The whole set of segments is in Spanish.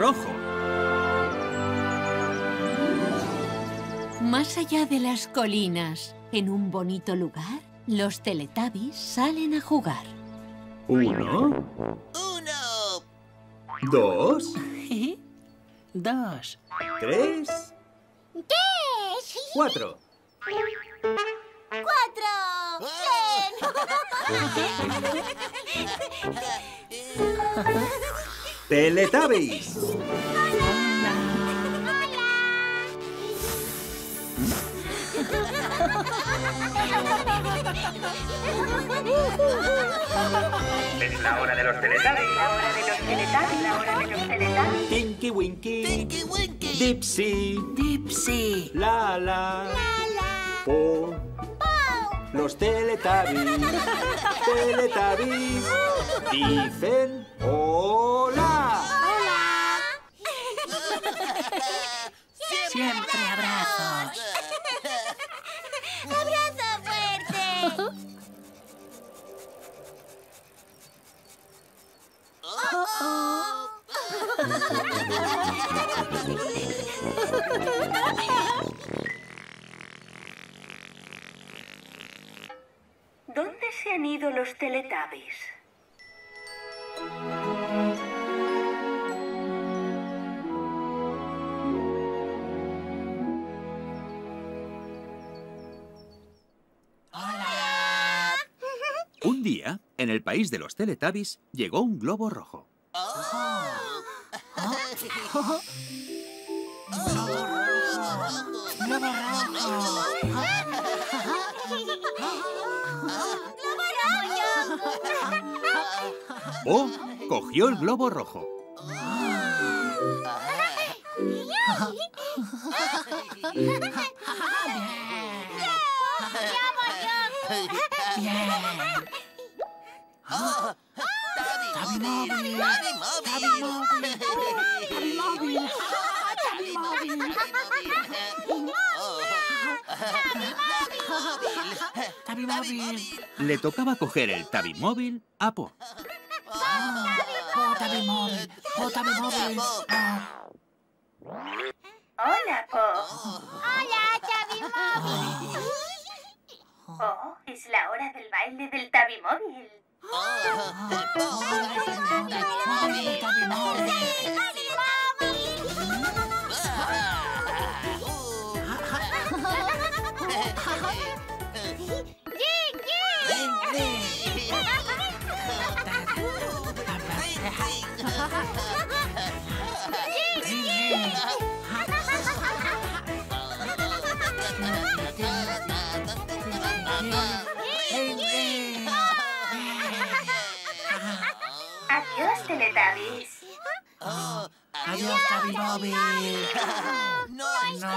rojo. Más allá de las colinas, en un bonito lugar, los Teletubbies salen a jugar. Uno. Dos. Dos. Tres. Tres. Cuatro. ¡Cuatro! ¡Bien! ¡Teletubbies! ¡Hola! ¡Hola! ¡Es la hora de los Teletubbies! ¡Tinky Winky! ¡Tinky Winky! ¡Dipsy! ¡Dipsy! ¡Lala! ¡Lala! ¡Po! Los Teletubbies dicen hola. ¡Hola! Siempre abrazos. ¡Abrazo fuerte! ¿Dónde se han ido los Teletubbies? ¡Hola! Un día, en el país de los Teletubbies, llegó un globo rojo. Po cogió el globo rojo. Tabimóvil. Le tocaba coger el Tabimóvil a Po. Hola, Po. Hola, Tabimóvil. Oh, es la hora del baile del Tabimóvil. Adiós, Teletubbies. Oh, adiós, Tabimóvil. No está.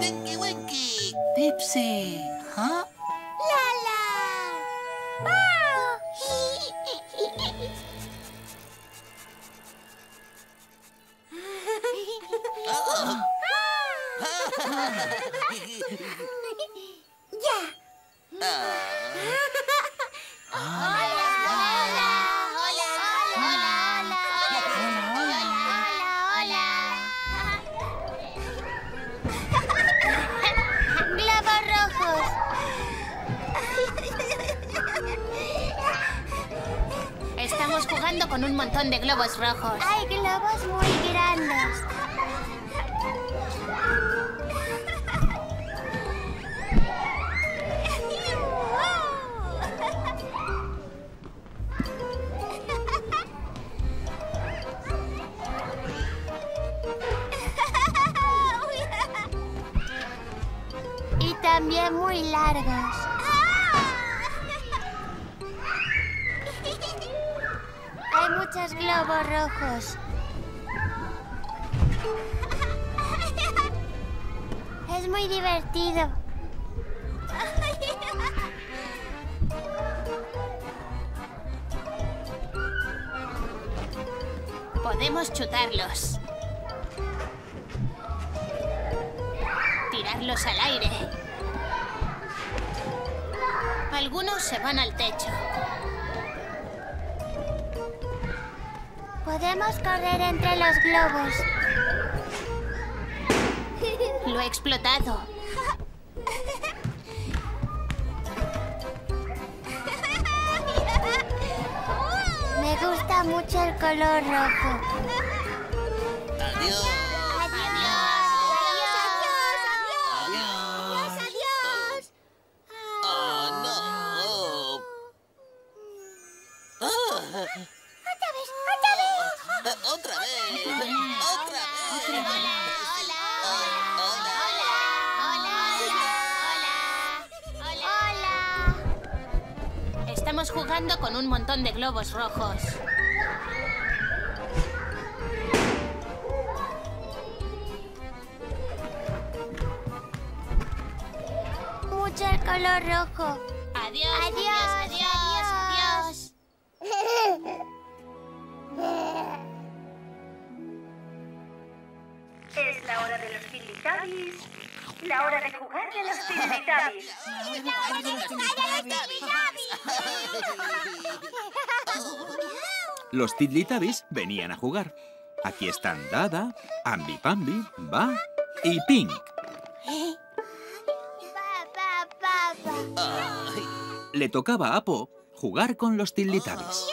Tinky Winky, Dipsy, Lala, Wow. Estamos jugando con un montón de globos rojos. Hay globos muy grandes. también muy largos. Hay muchos globos rojos. Es muy divertido. Podemos chutarlos. Tirarlos al aire. Algunos se van al techo. Podemos correr entre los globos. Lo he explotado. Me gusta mucho el color rojo. Adiós. Jugando con un montón de globos rojos. Mucho el color rojo. Adiós, adiós, adiós, adiós, adiós. Es la hora de los Tiddlytubbies. La hora de jugar de los Tiddlytubbies. La hora de jugar de los Tiddlytubbies. Los Tiddlytubbies venían a jugar. Aquí están Dada, Ambi Pambi, Ba y Pink. Le tocaba a Po jugar con los Tiddlytubbies.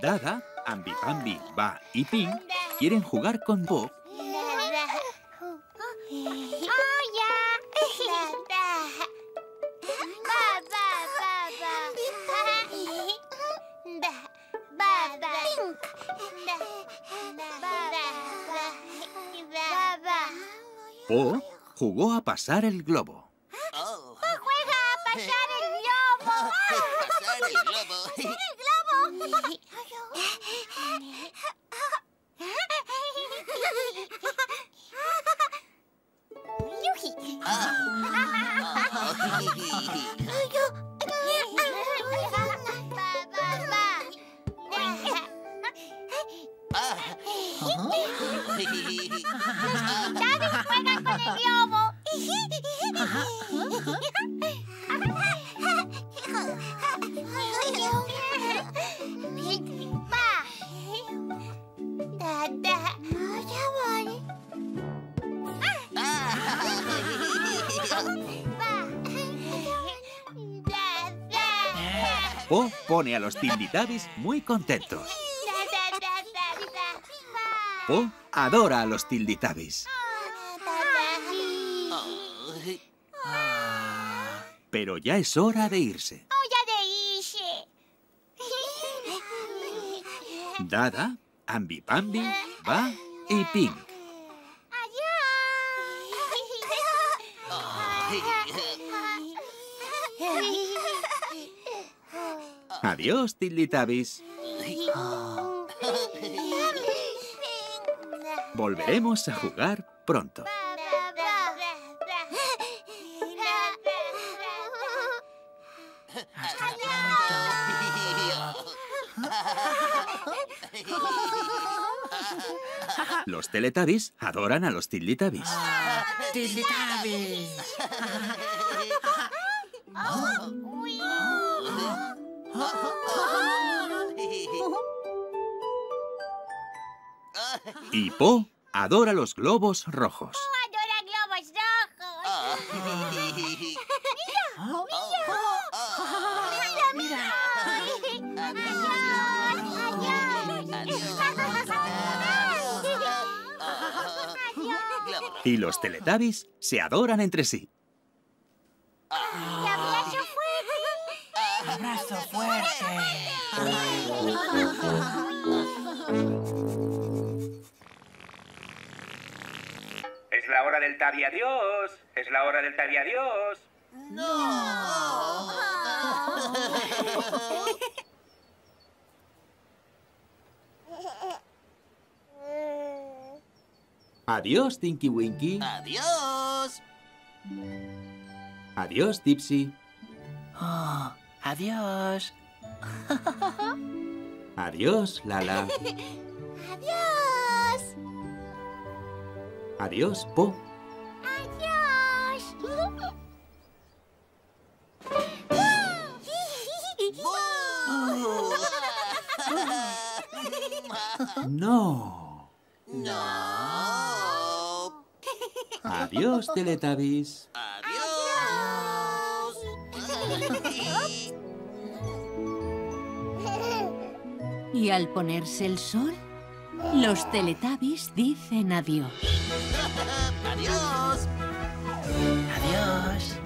Dada, Ambi Pambi, Ba y Pink quieren jugar con Po. Po jugó a pasar el globo. Po juega a pasar el globo. Pasar el globo. Pasar el globo. Juegan con el globo. Po pone a los Tiddlytubbies muy contentos. Po adora a los Tiddlytubbies. Pero ya es hora de irse. Dada, Ambi Pambi, Ba y Pink. Adiós, Tiddlytubbies. Volveremos a jugar pronto. Los Teletubbies adoran a los Tiddlytubbies. ¡Tiddlytubbies! Y Po adora los globos rojos. ¡Po adora globos rojos! ¡Mira, mira! ¡Mira, mira! ¡Adiós! ¡Adiós! Y los Teletubbies se adoran entre sí. ¡Ya vi a su fuego! abrazo fuerte. Es la hora del Tabi Adiós. Es la hora del Tabi Adiós. No. Adiós, Tinky Winky. Adiós. Adiós, Dipsy. Oh, adiós. Adiós, Lala. Adiós. Adiós, Po. Adiós. No. No. Adiós, Teletubbies. Y al ponerse el sol, los Teletubbies dicen adiós. ¡Adiós! ¡Adiós!